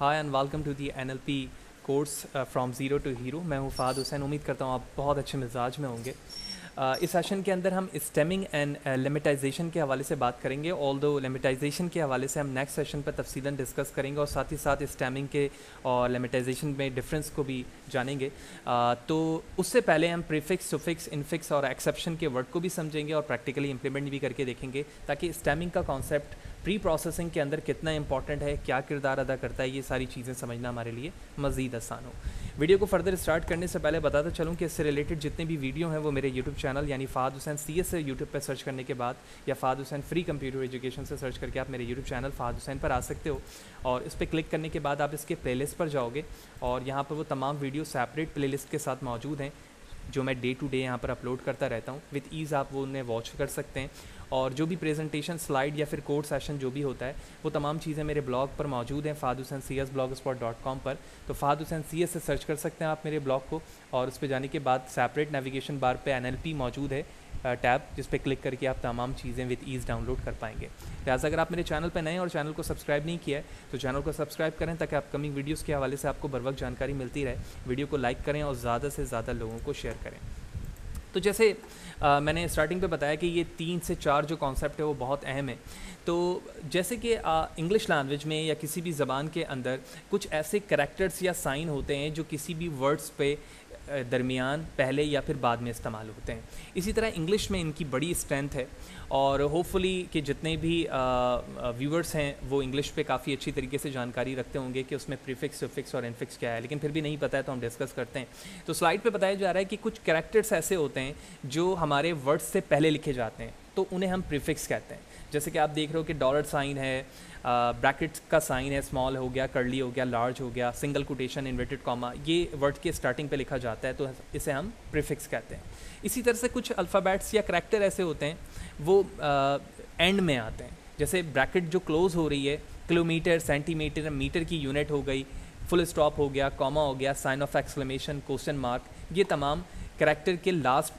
Hi and welcome to the NLP course from zero to hero. मैं हूँ फहद हुसैन। उम्मीद करता हूँ आप बहुत अच्छे मिजाज में होंगे। इस सेशन के अंदर हम स्टेमिंग एंड लिमिटाइजेशन के हवाले से बात करेंगे। ऑल्दो लिमिटाइजेशन के हवाले से हम नेक्स्ट सेशन पर तफसीलन डिस्कस करेंगे और साथ ही साथ स्टेमिंग के और लिमिटाइजेशन में डिफरेंस को भी जानेंगे। तो उससे पहले हम प्रीफिक्स, सुफिक्स, इनफिक्स और एक्सेप्शन के वर्ड को भी समझेंगे और प्रैक्टिकली इंप्लीमेंट भी करके देखेंगे ताकि स्टेमिंग का कॉन्सेप्ट प्री प्रोसेसिंग के अंदर कितना इंपॉर्टेंट है, क्या किरदार अदा करता है, ये सारी चीज़ें समझना हमारे लिए मज़ीद आसान हो। वीडियो को फर्दर स्टार्ट करने से पहले बताता चलूँ कि इससे रिलेटेड जितने भी वीडियो हैं वो मेरे यूट्यूब चैनल यानी फहद हुसैन CS यूट्यूब पर सर्च करने के बाद या Fahad Hussain free computer education से सर्च करके आप मेरे यूट्यूब चैनल फहद हुसैन पर आ सकते हो और इस पर क्लिक करने के बाद आप इसके प्लेलिस्ट पर जाओगे और यहाँ पर वो तमाम वीडियो सेपरेट प्लेलिस्ट के साथ मौजूद हैं जो मैं डे टू डे यहाँ पर अपलोड करता रहता हूँ। विद ईज़ आप वो उन्हें वॉच कर सकते हैं और जो भी प्रेजेंटेशन, स्लाइड या फिर कोड सेशन जो भी होता है वो तमाम चीज़ें मेरे ब्लॉग पर मौजूद हैं fahadhusaincs.blogspot.com पर। तो फहद हुसैन CS से सर्च कर सकते हैं आप मेरे ब्लॉग को और उस पर जाने के बाद सेपरेट नेविगेशन बार पे NLP मौजूद है टैब, जिस पे क्लिक करके आप तमाम चीज़ें विद ईज़ डाउनलोड कर पाएंगे। लिहाजा अगर आप मेरे चैनल पर नए हैं और चैनल को सब्सक्राइब नहीं किया है तो चैनल को सब्सक्राइब करें ताकि अपकमिंग वीडियोस के हवाले से आपको बरवक्त जानकारी मिलती रहे। वीडियो को लाइक करें और ज़्यादा से ज़्यादा लोगों को शेयर करें। तो जैसे मैंने स्टार्टिंग पे बताया कि ये 3 से 4 जो कॉन्सेप्ट है वो बहुत अहम है। तो जैसे कि इंग्लिश लैंग्वेज में या किसी भी ज़बान के अंदर कुछ ऐसे करैक्टर्स या साइन होते हैं जो किसी भी वर्ड्स पे दरमियान, पहले या फिर बाद में इस्तेमाल होते हैं। इसी तरह इंग्लिश में इनकी बड़ी स्ट्रेंथ है और होपफुली कि जितने भी व्यूअर्स हैं वो इंग्लिश पे काफ़ी अच्छी तरीके से जानकारी रखते होंगे कि उसमें प्रीफिक्स, सुफिक्स और इनफिक्स क्या है, लेकिन फिर भी नहीं पता है तो हम डिस्कस करते हैं। तो स्लाइड पे बताया जा रहा है कि कुछ कैरेक्टर्स ऐसे होते हैं जो हमारे वर्ड्स से पहले लिखे जाते हैं तो उन्हें हम प्रीफिक्स कहते हैं। जैसे कि आप देख रहे हो कि डॉलर साइन है, ब्रैकेट्स का साइन है, स्मॉल हो गया, कर्ली हो गया, लार्ज हो गया, सिंगल कोटेशन, इन्वर्टेड कॉमा, ये वर्ड के स्टार्टिंग पे लिखा जाता है तो इसे हम प्रीफिक्स कहते हैं। इसी तरह से कुछ अल्फ़ाबेट्स या करैक्टर ऐसे होते हैं वो एंड में आते हैं। जैसे ब्रैकेट जो क्लोज़ हो रही है, किलोमीटर, सेंटीमीटर, मीटर की यूनिट हो गई, फुल स्टॉप हो गया, कॉमा हो गया, sign of exclamation, question mark, ये तमाम करैक्टर के लास्ट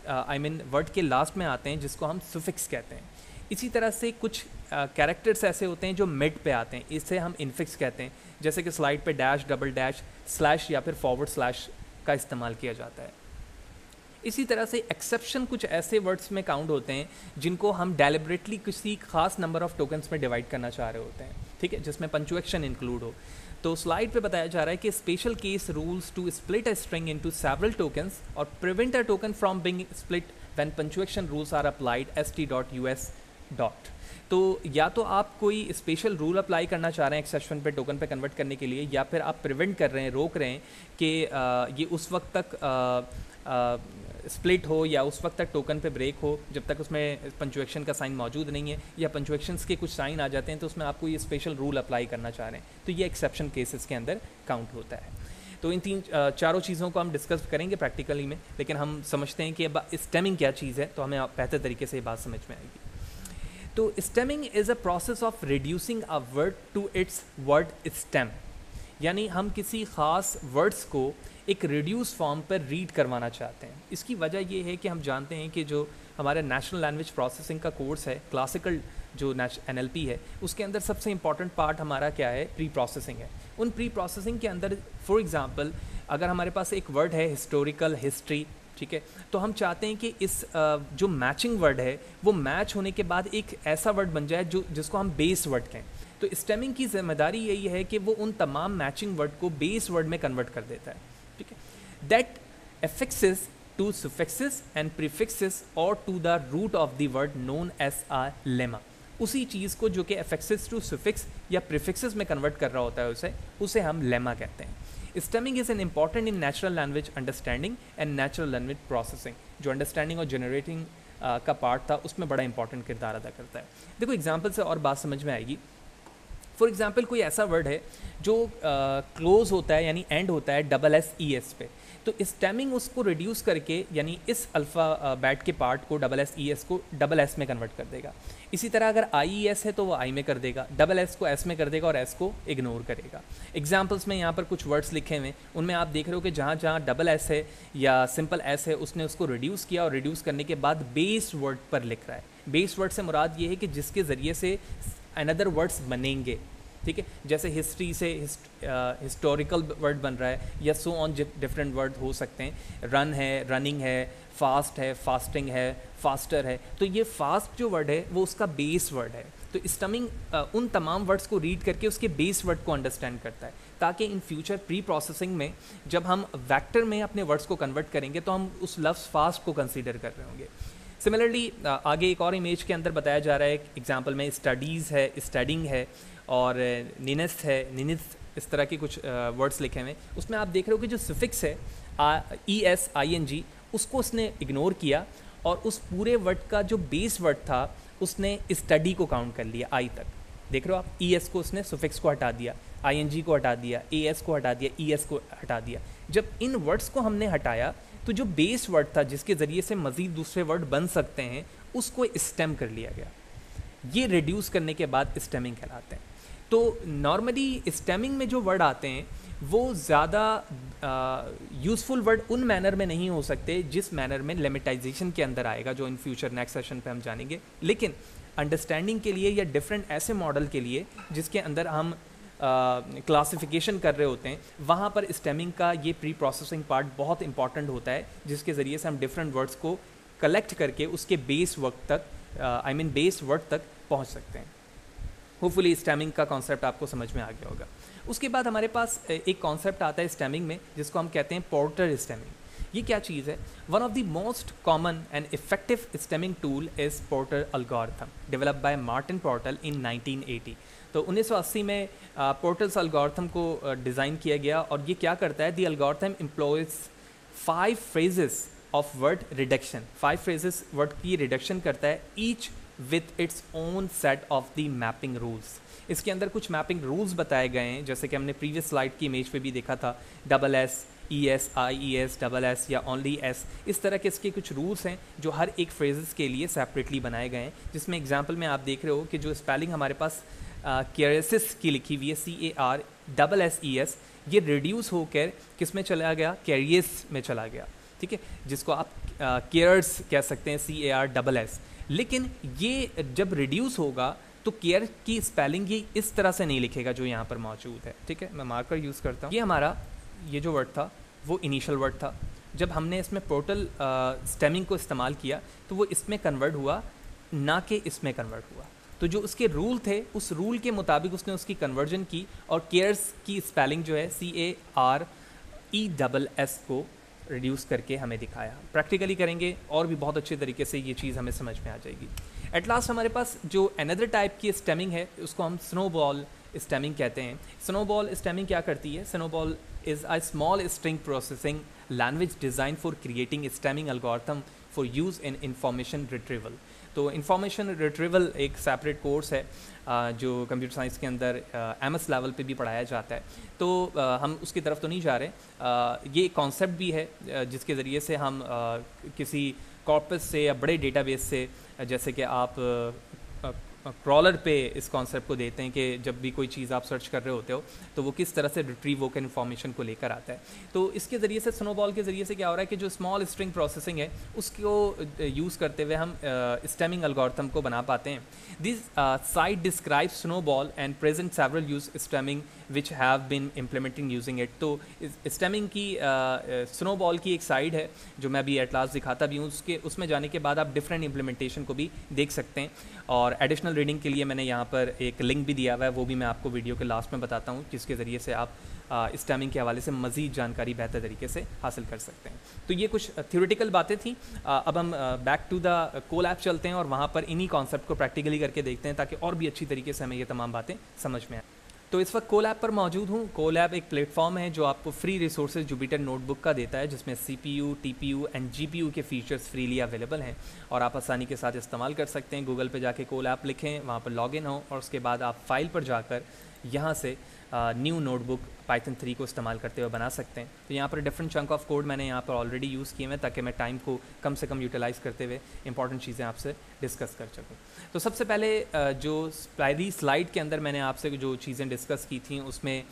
वर्ड के लास्ट में आते हैं जिसको हम सुफिक्स कहते हैं। इसी तरह से कुछ कैरेक्टर्स ऐसे होते हैं जो मिड पे आते हैं, इसे हम इनफिक्स कहते हैं। जैसे कि स्लाइड पे डैश, डबल डैश, स्लैश या फिर फॉरवर्ड स्लैश का इस्तेमाल किया जाता है। इसी तरह से एक्सेप्शन कुछ ऐसे वर्ड्स में काउंट होते हैं जिनको हम डेलिब्रेटली किसी खास नंबर ऑफ टोकन्स में डिवाइड करना चाह रहे होते हैं, ठीक है, जिसमें पंक्चुएशन इंक्लूड हो। तो स्लाइड पे बताया जा रहा है कि special case rules to split a string into several tokens और prevent a token from being split when punctuation rules are applied st.us. तो या तो आप कोई स्पेशल रूल अप्लाई करना चाह रहे हैं एक्सेप्शन पे, टोकन पे कन्वर्ट करने के लिए, या फिर आप प्रिवेंट कर रहे हैं, रोक रहे हैं कि ये उस वक्त तक स्प्लिट हो या उस वक्त तक टोकन पे ब्रेक हो जब तक उसमें पंक्चुएशन का साइन मौजूद नहीं है, या पंक्चुएशंस के कुछ साइन आ जाते हैं तो उसमें आपको ये स्पेशल रूल अप्लाई करना चाह रहे हैं, तो ये एक्सेप्शन केसेस के अंदर काउंट होता है। तो इन 3-4 चीज़ों को हम डिस्कस करेंगे प्रैक्टिकली में, लेकिन हम समझते हैं कि अब स्टेमिंग क्या चीज़ है तो हमें बेहतर तरीके से ये बात समझ में आएगी। तो stemming is a process of reducing a word to its word stem, यानी हम किसी ख़ास वर्ड्स को एक रिड्यूस फॉर्म पर रीड करवाना चाहते हैं। इसकी वजह ये है कि हम जानते हैं कि जो हमारा नेशनल लैंग्वेज प्रोसेसिंग का कोर्स है, क्लासिकल जो NLP है, उसके अंदर सबसे इम्पॉर्टेंट पार्ट हमारा क्या है, प्री प्रोसेसिंग है। उन प्री प्रोसेसिंग के अंदर फॉर एग्ज़ाम्पल अगर हमारे पास एक वर्ड है हिस्टोरिकल, हिस्ट्री, ठीक है, तो हम चाहते हैं कि इस जो मैचिंग वर्ड है वो मैच होने के बाद एक ऐसा वर्ड बन जाए जो जिसको हम बेस वर्ड कहें। तो स्टेमिंग की जिम्मेदारी यही है कि वो उन तमाम मैचिंग वर्ड को बेस वर्ड में कन्वर्ट कर देता है, ठीक है। That affixes to suffixes and prefixes और to the root of the word known as a lemma. उसी चीज़ को जो कि एफिक्सेस टू सुफिक्स या प्रीफिक्सेस में कन्वर्ट कर रहा होता है उसे हम लेमा कहते हैं। Stemming is an important in natural language understanding and natural language processing, जो अंडरस्टैंडिंग और जनरेटिंग का पार्ट था उसमें बड़ा इंपॉर्टेंट किरदार अदा करता है। देखो एग्जाम्पल से और बात समझ में आएगी। फॉर एग्ज़ाम्पल कोई ऐसा वर्ड है जो क्लोज़ होता है यानी एंड होता है डबल SES पे, तो स्टेमिंग उसको रिड्यूस करके यानी इस अल्फ़ाबेट के पार्ट को SES को SS में कन्वर्ट कर देगा। इसी तरह अगर IES है तो वो I में कर देगा, SS को S में कर देगा और S को इग्नोर करेगा। एग्जाम्पल्स में यहाँ पर कुछ वर्ड्स लिखे हुए हैं, उनमें आप देख रहे हो कि जहाँ SS है या सिंपल S है उसने उसको रिड्यूस किया और रिड्यूस करने के बाद बेस वर्ड पर लिख रहा है। बेस वर्ड से मुराद ये है कि जिसके ज़रिए से अनदर वर्ड्स बनेंगे, ठीक है, जैसे हिस्ट्री से हिस्टोरिकल वर्ड बन रहा है या सो ऑन डिफरेंट वर्ड हो सकते हैं, रन है, रनिंग है, फास्ट है, फास्टिंग है, फास्टर है। तो ये फास्ट जो वर्ड है वो उसका बेस वर्ड है, तो स्टमिंग उन तमाम वर्ड्स को रीड करके उसके बेस वर्ड को अंडरस्टैंड करता है, ताकि इन फ्यूचर प्री प्रोसेसिंग में जब हम वैक्टर में अपने वर्ड्स को कन्वर्ट करेंगे तो हम उस लफ्ज़ फास्ट को कंसीडर कर रहे होंगे। सिमिलरली आगे एक और इमेज के अंदर बताया जा रहा है, एग्जाम्पल में स्टडीज़ है, स्टडिंग है और निनस है, निनिस, इस तरह के कुछ वर्ड्स लिखे हुए हैं। उसमें आप देख रहे हो कि जो सफिक्स है ESING उसको उसने इग्नोर किया और उस पूरे वर्ड का जो बेस वर्ड था उसने स्टडी को काउंट कर लिया आई तक। देख रहे हो आप, ES को उसने सफिक्स को हटा दिया, ING को हटा दिया, AS को हटा दिया, ES को हटा दिया। जब इन वर्ड्स को हमने हटाया तो जो बेस वर्ड था जिसके ज़रिए से मज़ीद दूसरे वर्ड बन सकते हैं उसको स्टेम कर लिया गया। ये रिड्यूस करने के बाद स्टेमिंग कहलाते हैं। तो नॉर्मली स्टेमिंग में जो वर्ड आते हैं वो ज़्यादा यूज़फुल वर्ड उन मैनर में नहीं हो सकते जिस मैनर में लेमेटाइजेशन के अंदर आएगा, जो इन फ्यूचर नेक्स्ट सेशन पे हम जानेंगे। लेकिन अंडरस्टैंडिंग के लिए या डिफरेंट ऐसे मॉडल के लिए जिसके अंदर हम क्लासिफिकेशन कर रहे होते हैं, वहाँ पर स्टेमिंग का ये प्री प्रोसेसिंग पार्ट बहुत इंपॉर्टेंट होता है, जिसके ज़रिए से हम डिफरेंट वर्ड्स को कलेक्ट करके उसके बेस वर्ड तक बेस वर्ड तक पहुँच सकते हैं। होपफुली स्टेमिंग का कॉन्सेप्ट आपको समझ में आ गया होगा। उसके बाद हमारे पास एक कॉन्सेप्ट आता है स्टेमिंग में जिसको हम कहते हैं पोर्टर स्टेमिंग। ये क्या चीज़ है? One of the most common and effective stemming tool is Porter algorithm, developed by Martin Porter in 1980। तो 1980 में पोर्टर्स एल्गोरिथम को डिज़ाइन किया गया और ये क्या करता है, the algorithm employs 5 phrases of word reduction, 5 phrases word की रिडक्शन करता है, each with its own set of the mapping rules. इसके अंदर कुछ मैपिंग रूल्स बताए गए हैं, जैसे कि हमने प्रीवियस स्लाइड की इमेज पे भी देखा था, DSS, ES, IES, SS या ओनली S, इस तरह के इसके कुछ रूल्स हैं जो हर एक फ्रेजेस के लिए सेपरेटली बनाए गए हैं। जिसमें एग्जाम्पल में आप देख रहे हो कि जो स्पेलिंग हमारे पास कैरेसिस की लिखी हुई है, CARSSES, ये रिड्यूस होकर किस में चला गया, कैरियस में चला गया, ठीक है, जिसको आप केयर्स कह सकते हैं, CARSS। लेकिन ये जब रिड्यूस होगा तो केयर की स्पेलिंग ये इस तरह से नहीं लिखेगा जो यहाँ पर मौजूद है, ठीक है। मैं मार्कर यूज़ करता हूँ। ये हमारा ये जो वर्ड था वो इनिशियल वर्ड था, जब हमने इसमें पोर्टल स्टेमिंग को इस्तेमाल किया तो वो इसमें कन्वर्ट हुआ, ना कि इसमें कन्वर्ट हुआ। तो जो उसके रूल थे उस रूल के मुताबिक उसने उसकी कन्वर्जन की और केयर्स की स्पेलिंग जो है CARESS को रिड्यूस करके हमें दिखाया। प्रैक्टिकली करेंगे और भी बहुत अच्छे तरीके से ये चीज़ हमें समझ में आ जाएगी। एट लास्ट हमारे पास जो अनदर टाइप की स्टेमिंग है उसको हम स्नोबॉल स्टेमिंग कहते हैं। स्नोबॉल स्टेमिंग क्या करती है? Snowball is a small string processing language design for creating stemming algorithm for use in information retrieval. तो इंफॉर्मेशन रिट्रीवल एक सेपरेट कोर्स है जो कंप्यूटर साइंस के अंदर MS लेवल पे भी पढ़ाया जाता है, तो हम उसकी तरफ तो नहीं जा रहे। ये कॉन्सेप्ट भी है जिसके ज़रिए से हम किसी कॉर्पस से या बड़े डेटाबेस से, जैसे कि आप क्रॉलर पे इस कॉन्सेप्ट को देते हैं कि जब भी कोई चीज़ आप सर्च कर रहे होते हो तो वो किस तरह से रिट्रीव होकर इन्फॉर्मेशन को लेकर आता है। तो इसके ज़रिए से, स्नोबॉल के ज़रिए से क्या हो रहा है कि जो स्मॉल स्ट्रिंग प्रोसेसिंग है उसको यूज़ करते हुए हम स्टेमिंग एल्गोरिथम को बना पाते हैं। This site describe snowball and present several use stemming which have been implementing using it. तो स्टेमिंग की स्नोबॉल की एक साइड है जो मैं अभी एट लास्ट दिखाता भी हूँ, उसमें जाने के बाद आप डिफरेंट इम्प्लीमेंटेशन को भी देख सकते हैं और एडिशनल रीडिंग के लिए मैंने यहाँ पर एक लिंक भी दिया हुआ है, वो भी मैं आपको वीडियो के लास्ट में बताता हूँ, जिसके ज़रिए से आप स्टेमिंग के हवाले से मज़ीद जानकारी बेहतर तरीके से हासिल कर सकते हैं। तो ये कुछ थ्योरेटिकल बातें थी। अब हम बैक टू द कोलैब चलते हैं और वहाँ पर इन्हीं कॉन्सेप्ट को प्रैक्टिकली करके देखते हैं, ताकि और भी अच्छी तरीके से हमें ये तमाम बातें समझ में आए। तो इस वक्त कोलैब पर मौजूद हूँ। कोलैब एक प्लेटफॉर्म है जो आपको फ्री रिसोर्सेज जुपिटर नोटबुक का देता है, जिसमें CPU, TPU एंड GPU के फीचर्स फ्रीली अवेलेबल हैं और आप आसानी के साथ इस्तेमाल कर सकते हैं। गूगल पे जाके कोलैब लिखें, वहाँ पर लॉगिन हो और उसके बाद आप फाइल पर जाकर यहाँ से न्यू नोटबुक Python 3 को इस्तेमाल करते हुए बना सकते हैं। तो यहाँ पर डिफरेंट चंक ऑफ कोड मैंने यहाँ पर ऑलरेडी यूज़ किए हैं ताकि मैं टाइम को कम से कम यूटिलाइज़ करते हुए इंपॉर्टेंट चीज़ें आपसे डिस्कस कर सकूँ। तो सबसे पहले जो पहली स्लाइड के अंदर मैंने आपसे जो चीज़ें डिस्कस की थी उसमें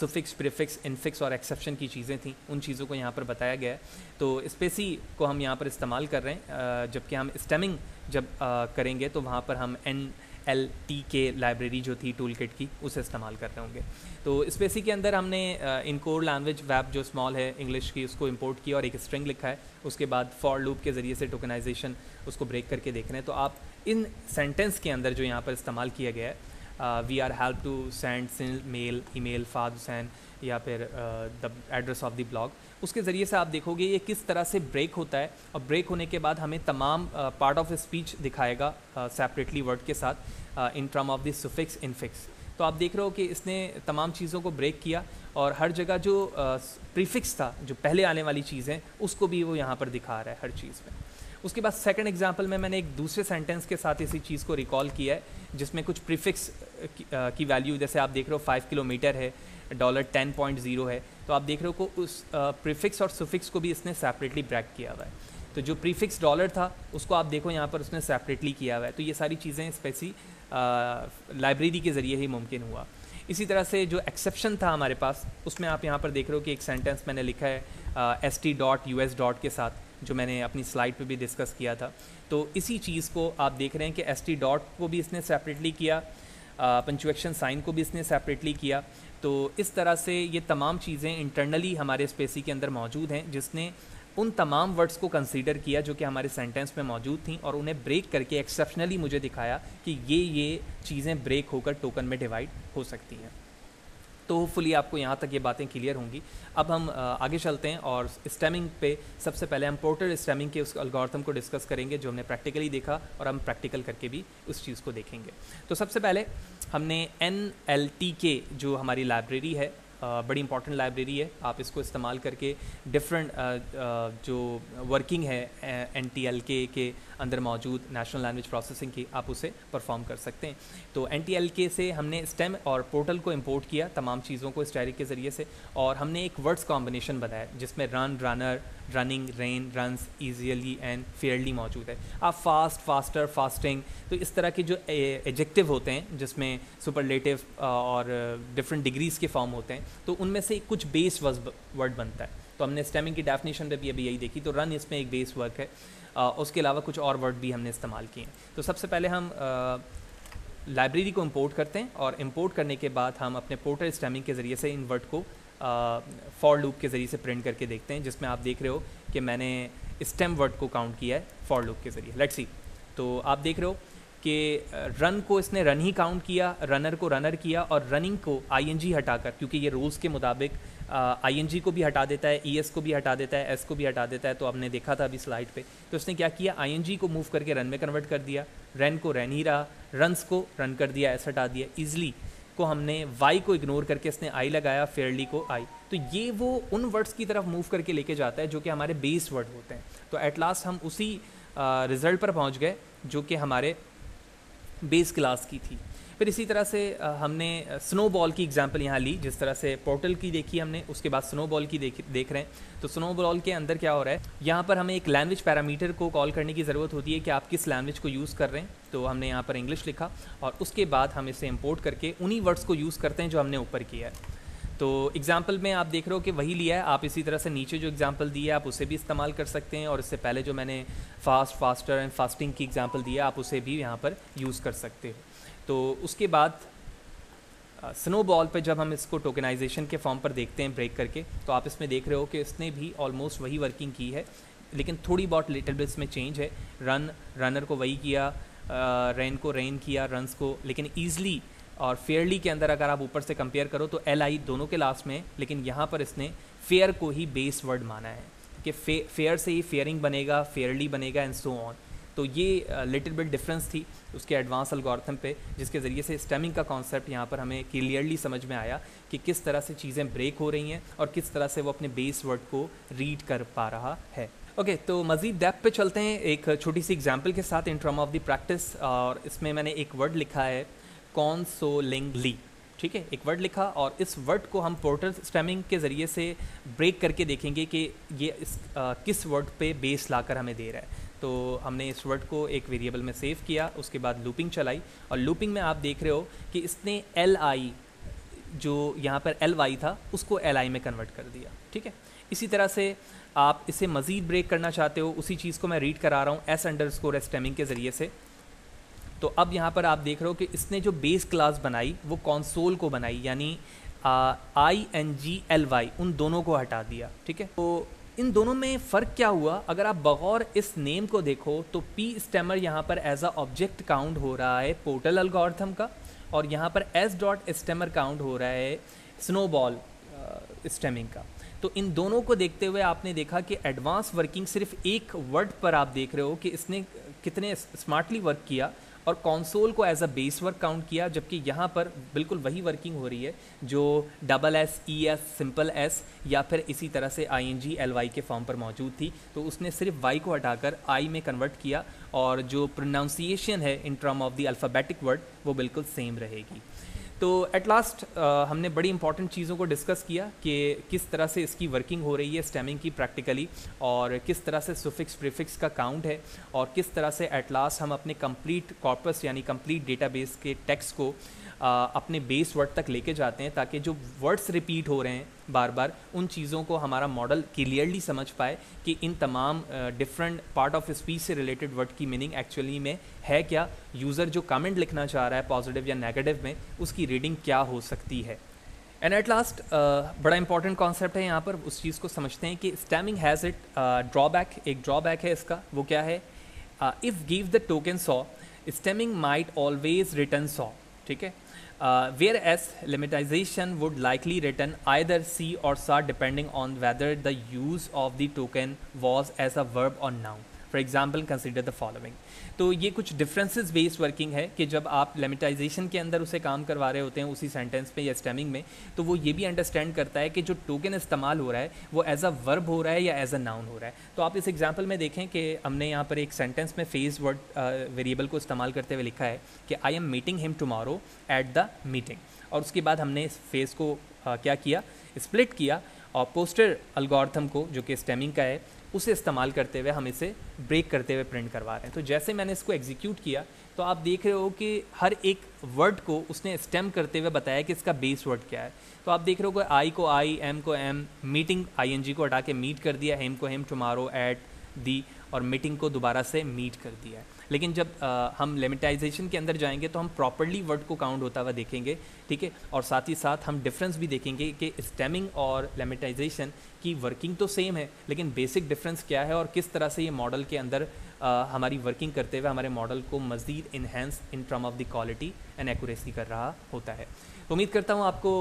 सुफिक्स, प्रीफिक्स, इनफिक्स और एक्सेप्शन की चीज़ें थी, उन चीज़ों को यहाँ पर बताया गया है। तो स्पेसी को हम यहाँ पर इस्तेमाल कर रहे हैं, जबकि हम स्टेमिंग जब करेंगे तो वहाँ पर हम एन NLTK लाइब्रेरी जो थी टूल किट की, उसे इस्तेमाल कर रहे होंगे। तो स्पेसी के अंदर हमने इनकोर लैंग्वेज वैप जो स्मॉल है इंग्लिश की, उसको इंपोर्ट किया और एक स्ट्रिंग लिखा है। उसके बाद फॉर लूप के ज़रिए से टोकनाइजेशन उसको ब्रेक करके देख रहे हैं। तो आप इन सेंटेंस के अंदर जो यहाँ पर इस्तेमाल किया गया है, we are help to send mail, email Fahad Hussain या फिर the address of the blog, उसके ज़रिए से आप देखोगे ये किस तरह से ब्रेक होता है। और ब्रेक होने के बाद हमें तमाम पार्ट ऑफ स्पीच दिखाएगा सेपरेटली वर्ड के साथ in term of the suffix infix. तो आप देख रहे हो कि इसने तमाम चीज़ों को ब्रेक किया और हर जगह जो प्रीफिक्स था, जो पहले आने वाली चीज़ें, उसको भी वो यहाँ पर दिखा रहा है हर चीज़ में। उसके बाद सेकंड एग्जांपल में मैंने एक दूसरे सेंटेंस के साथ इसी चीज़ को रिकॉल किया है, जिसमें कुछ प्रीफिक्स की वैल्यू, जैसे आप देख रहे हो 5 किलोमीटर है, $10.0 है। तो आप देख रहे हो को उस प्रीफिक्स और सुफिक्स को भी इसने सेपरेटली ब्रेक किया हुआ है। तो जो प्रीफिक्स डॉलर था उसको आप देखो यहाँ पर उसने सेपरेटली किया हुआ है। तो ये सारी चीज़ें स्पेसी लाइब्रेरी के ज़रिए ही मुमकिन हुआ। इसी तरह से जो एक्सेप्शन था हमारे पास, उसमें आप यहाँ पर देख रहे हो कि एक सेंटेंस मैंने लिखा है st.us. के साथ, जो मैंने अपनी स्लाइड पे भी डिस्कस किया था। तो इसी चीज़ को आप देख रहे हैं कि st. को भी इसने सेपरेटली किया, पंचुएक्शन साइन को भी इसने सेपरेटली किया। तो इस तरह से ये तमाम चीज़ें इंटरनली हमारे स्पेसी के अंदर मौजूद हैं, जिसने उन तमाम वर्ड्स को कंसीडर किया जो कि हमारे सेंटेंस में मौजूद थी और उन्हें ब्रेक करके एक्सेप्शनली मुझे दिखाया कि ये चीज़ें ब्रेक होकर टोकन में डिवाइड हो सकती हैं। तो होपफुली आपको यहाँ तक ये बातें क्लियर होंगी। अब हम आगे चलते हैं और स्टेमिंग पे सबसे पहले हम पोर्टर स्टेमिंग के उस एल्गोरिथम को डिस्कस करेंगे जो हमने प्रैक्टिकली देखा, और हम प्रैक्टिकल करके भी उस चीज़ को देखेंगे। तो सबसे पहले हमने NLTK जो हमारी लाइब्रेरी है, बड़ी इंपॉर्टेंट लाइब्रेरी है, आप इसको इस्तेमाल करके डिफरेंट जो वर्किंग है NLTK के अंदर मौजूद नेशनल लैंग्वेज प्रोसेसिंग की, आप उसे परफॉर्म कर सकते हैं। तो NLTK से हमने स्टेम और पोर्टल को इंपोर्ट किया, तमाम चीज़ों को स्टैरिक के ज़रिए से, और हमने एक वर्ड्स कॉम्बिनेशन बनाया जिसमें run, runner, running, ran, runs, easily and fairly मौजूद है। आप फास्ट, फास्टर, फास्टिंग, तो इस तरह के जो एडजेक्टिव होते हैं जिसमें सुपरलेटिव और डिफरेंट डिग्रीज़ के फॉर्म होते हैं, तो उनमें से कुछ बेस वर्ड बनता है। तो हमने स्टेमिंग की डेफिनेशन पे भी अभी यही देखी। तो रन इसमें एक बेस वर्ड है, उसके अलावा कुछ और वर्ड भी हमने इस्तेमाल किए हैं। तो सबसे पहले हम लाइब्रेरी को इंपोर्ट करते हैं और इंपोर्ट करने के बाद हम अपने पोर्टर स्टेमिंग के ज़रिए से इन वर्ड को फॉर लूप के ज़रिए से प्रिंट करके देखते हैं, जिसमें आप देख रहे हो कि मैंने स्टेम वर्ड को काउंट किया है फॉर लूप के ज़रिए। Let's see. तो आप देख रहे हो कि रन को इसने रन ही काउंट किया, रनर को रनर किया, और रनिंग को ING हटाकर, क्योंकि ये रूल्स के मुताबिक ING को भी हटा देता है, ES को भी हटा देता है, S को भी हटा देता है। तो हमने देखा था अभी स्लाइड पे। तो उसने क्या किया, ING को मूव करके रन में कन्वर्ट कर दिया, रन को रन ही रहा, रन्स को रन कर दिया, S हटा दिया। ईजिली को हमने वाई को इग्नोर करके इसने आई लगाया, फेयरली को आई। तो ये वो उन वर्ड्स की तरफ मूव करके लेके जाता है जो कि हमारे बेस वर्ड होते हैं। तो एट लास्ट हम उसी रिज़ल्ट पर पहुँच गए जो कि हमारे बेस क्लास की थी। फिर इसी तरह से हमने स्नोबॉल की एग्जांपल यहाँ ली। जिस तरह से पोर्टल की देखी हमने, उसके बाद स्नोबॉल की देख रहे हैं। तो स्नोबॉल के अंदर क्या हो रहा है, यहाँ पर हमें एक लैंग्वेज पैरामीटर को कॉल करने की ज़रूरत होती है कि आप किस लैंग्वेज को यूज़ कर रहे हैं। तो हमने यहाँ पर इंग्लिश लिखा और उसके बाद हम इसे इम्पोर्ट करके उन्हीं वर्ड्स को यूज़ करते हैं जो हमने ऊपर किया है। तो एग्जाम्पल में आप देख रहे हो कि वही लिया है। आप इसी तरह से नीचे जो एग्जाम्पल दी है आप उसे भी इस्तेमाल कर सकते हैं, और इससे पहले जो मैंने फास्ट, फास्टर एंड फास्टिंग की एग्जाम्पल दी है आप उसे भी यहाँ पर यूज़ कर सकते हो। तो उसके बाद स्नोबॉल पे जब हम इसको टोकनाइजेशन के फॉर्म पर देखते हैं ब्रेक करके, तो आप इसमें देख रहे हो कि इसने भी ऑलमोस्ट वही वर्किंग की है, लेकिन थोड़ी बहुत लिटिल बिट्स में चेंज है। रन, रनर को वही किया, रेन को रेन किया, रन्स को, लेकिन ईजिली और फेयरली के अंदर अगर आप ऊपर से कंपेयर करो तो LI दोनों के लास्ट में, लेकिन यहाँ पर इसने फेयर को ही बेस वर्ड माना है कि फेयर से ही फेयरिंग बनेगा, फेयरली बनेगा एंड सो ऑन। तो ये लिटिल बिट डिफरेंस थी उसके एडवांस एल्गोरिथम पे, जिसके ज़रिए से स्टेमिंग का कॉन्सेप्ट यहाँ पर हमें क्लियरली समझ में आया कि किस तरह से चीज़ें ब्रेक हो रही हैं और किस तरह से वो अपने बेस वर्ड को रीड कर पा रहा है। ओके, तो मज़ीद डेप्थ पे चलते हैं एक छोटी सी एग्जाम्पल के साथ in term of the practice. और इसमें मैंने एक वर्ड लिखा है कॉन्सोलिंगली, ठीक है, एक वर्ड लिखा, और इस वर्ड को हम पोर्टर स्टेमिंग के ज़रिए से ब्रेक करके देखेंगे कि ये किस वर्ड पे बेस लाकर हमें दे रहा है। तो हमने इस वर्ड को एक वेरिएबल में सेव किया, उसके बाद लूपिंग चलाई, और लूपिंग में आप देख रहे हो कि इसने LI जो यहाँ पर LY था उसको LI में कन्वर्ट कर दिया, ठीक है। इसी तरह से आप इसे मज़ीद ब्रेक करना चाहते हो, उसी चीज़ को मैं रीड करा रहा हूँ S_stemming के ज़रिए से। तो अब यहाँ पर आप देख रहे हो कि इसने जो बेस क्लास बनाई वो कंसोल को बनाई, यानी INGLY उन दोनों को हटा दिया। ठीक है, तो इन दोनों में फ़र्क क्या हुआ? अगर आप बगौर इस नेम को देखो तो पी स्टेमर यहाँ पर एज अ ऑब्जेक्ट काउंट हो रहा है पोर्टल अल्गोरिथम का, और यहाँ पर एस डॉट स्टेमर काउंट हो रहा है स्नोबॉल स्टेमिंग का। तो इन दोनों को देखते हुए आपने देखा कि एडवांस वर्किंग सिर्फ एक वर्ड पर आप देख रहे हो कि इसने कितने स्मार्टली वर्क किया और कंसोल को as a base work count किया, जबकि यहाँ पर बिल्कुल वही वर्किंग हो रही है जो double S, E S, simple S या फिर इसी तरह से INGLY के फॉर्म पर मौजूद थी। तो उसने सिर्फ वाई को हटाकर आई में कन्वर्ट किया और जो प्रोनाउंसिएशन है in term of the alphabetic word वो बिल्कुल सेम रहेगी। तो एट लास्ट हमने बड़ी इंपॉर्टेंट चीज़ों को डिस्कस किया कि किस तरह से इसकी वर्किंग हो रही है स्टेमिंग की प्रैक्टिकली, और किस तरह से सुफिक्स प्रीफिक्स का काउंट है, और किस तरह से एट लास्ट हम अपने कंप्लीट कॉर्पस यानी कंप्लीट डेटाबेस के टेक्स्ट को अपने बेस वर्ड तक लेके जाते हैं, ताकि जो वर्ड्स रिपीट हो रहे हैं बार बार उन चीज़ों को हमारा मॉडल क्लियरली समझ पाए कि इन तमाम डिफरेंट पार्ट ऑफ स्पीच से रिलेटेड वर्ड की मीनिंग एक्चुअली में है क्या, यूज़र जो कमेंट लिखना चाह रहा है पॉजिटिव या नेगेटिव में उसकी रीडिंग क्या हो सकती है। एंड एट लास्ट बड़ा इंपॉर्टेंट कॉन्सेप्ट है यहाँ पर, उस चीज़ को समझते हैं कि स्टेमिंग हैज़ इट ड्रॉबैक, एक ड्रॉबैक है इसका, वो क्या है? If give the token saw stemming might always return saw. ठीक है, whereas lemmatization would likely return either see और saw depending on whether the use of the token was as a verb और noun. For example consider the following. तो ये कुछ differences based working है कि जब आप लेमिटाइजेशन के अंदर उसे काम करवा रहे होते हैं उसी सेंटेंस पे या स्टेमिंग में, तो वो ये भी अंडरस्टैंड करता है कि जो टोकन इस्तेमाल हो रहा है वो एज अ वर्ब हो रहा है या एज अ नाउन हो रहा है। तो आप इस एग्जांपल में देखें कि हमने यहाँ पर एक सेंटेंस में फेज वर्ड वेरिएबल को इस्तेमाल करते हुए लिखा है कि I am meeting him tomorrow at the meeting, और उसके बाद हमने इस फेज को क्या किया, स्प्लिट किया, और पोस्टर अल्गोरिथम को जो कि स्टेमिंग का है उसे इस्तेमाल करते हुए हम इसे ब्रेक करते हुए प्रिंट करवा रहे हैं। तो जैसे मैंने इसको एग्जीक्यूट किया तो आप देख रहे हो कि हर एक वर्ड को उसने स्टेम करते हुए बताया कि इसका बेस वर्ड क्या है। तो आप देख रहे हो कि आई को आई, एम को एम, मीटिंग ING को हटा के मीट कर दिया, हिम को हिम, टुमारो, एट, दी, और मीटिंग को दोबारा से मीट कर दिया है। लेकिन जब हम लेमिटाइजेशन के अंदर जाएंगे तो हम प्रॉपर्ली वर्ड को काउंट होता हुआ देखेंगे। ठीक है, और साथ ही साथ हम डिफरेंस भी देखेंगे कि स्टेमिंग और लेमिटाइजेशन की वर्किंग तो सेम है लेकिन बेसिक डिफरेंस क्या है, और किस तरह से ये मॉडल के अंदर हमारी वर्किंग करते हुए हमारे मॉडल को मज़ीद enhance in term of the quality and accuracy कर रहा होता है। उम्मीद करता हूँ आपको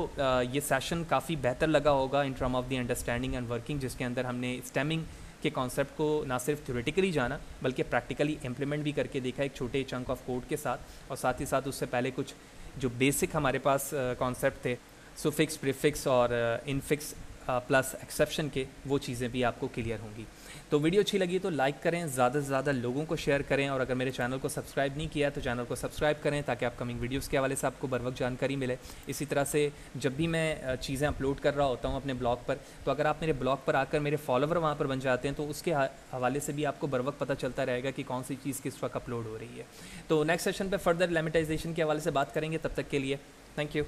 ये सेशन काफ़ी बेहतर लगा होगा in term of the understanding and working, जिसके अंदर हमने स्टेमिंग के कॉन्सेप्ट को ना सिर्फ थ्योरेटिकली जाना बल्कि प्रैक्टिकली इम्प्लीमेंट भी करके देखा एक छोटे चंक ऑफ कोड के साथ, और साथ ही साथ उससे पहले कुछ जो बेसिक हमारे पास कॉन्सेप्ट थे सुफिक्स, प्रीफिक्स और इनफिक्स प्लस एक्सेप्शन के, वो चीज़ें भी आपको क्लियर होंगी। तो वीडियो अच्छी लगी तो लाइक करें, ज़्यादा से ज़्यादा लोगों को शेयर करें, और अगर मेरे चैनल को सब्सक्राइब नहीं किया तो चैनल को सब्सक्राइब करें ताकि अपकमिंग वीडियोस के हवाले से आपको बरवक्त जानकारी मिले। इसी तरह से जब भी मैं चीज़ें अपलोड कर रहा होता हूँ अपने ब्लॉग पर, तो अगर आप मेरे ब्लॉग पर आकर मेरे फॉलोवर वहाँ पर बन जाते हैं तो उसके हवाले से भी आपको बरवक्त पता चलता रहेगा कि कौन सी चीज़ किस वक्त अपलोड हो रही है। तो नेक्स्ट सेशन पर फर्दर लेमिटाइजेशन के हवाले से बात करेंगे, तब तक के लिए थैंक यू।